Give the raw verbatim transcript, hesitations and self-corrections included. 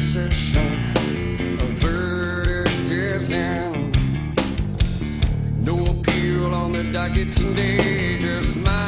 sensation, a verdict is in. No appeal on the docket today, just my